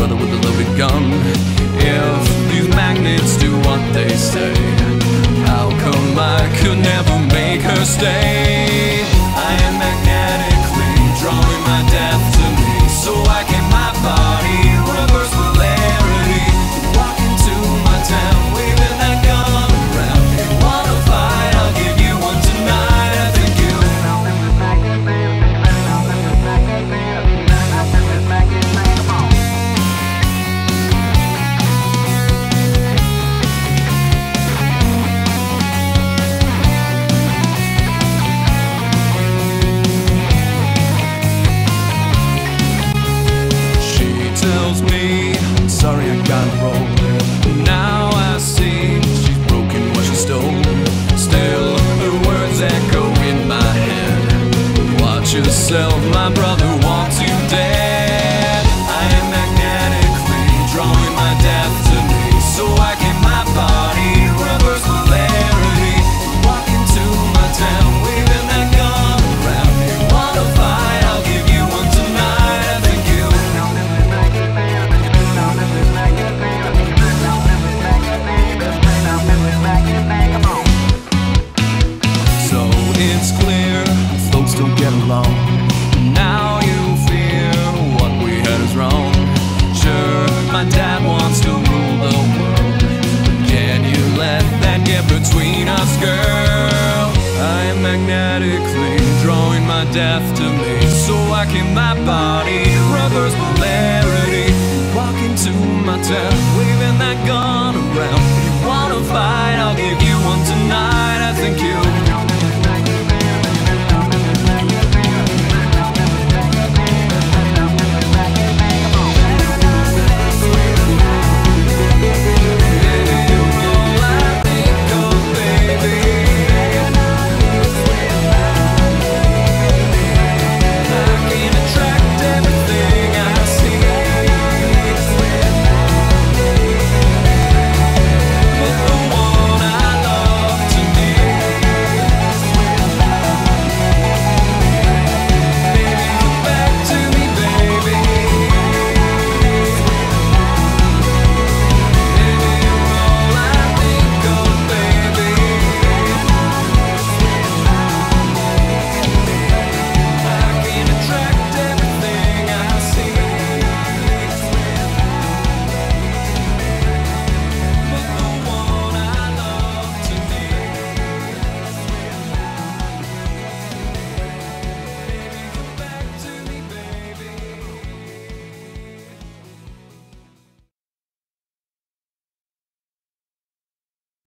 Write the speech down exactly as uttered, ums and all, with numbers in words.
brother with a loaded gun. If these magnets do what they say, how come I could never make her stay? I am magnetically drawing my death to me, so I can my body reverse polarity. Walk into my town, waving that gun around. If you wanna fight, I'll give you one tonight. I think you tells me, sorry I got rolled. Now I see she's broken what she stole. Still her words echo in my head. Watch yourself, my brother wants you dead. I am magnetically drawing my death to me, so I can my body reverse polarity. Walk into my town, waving that gun around. You wanna fight, I'll give you one tonight. I think you it's clear, folks don't get along. Now you fear what we had is wrong. Sure, my dad wants to rule the world, but can you let that get between us, girl? I am magnetically drawing my death to me, so I can my body reverse polarity. Walk into my death, waving that gun.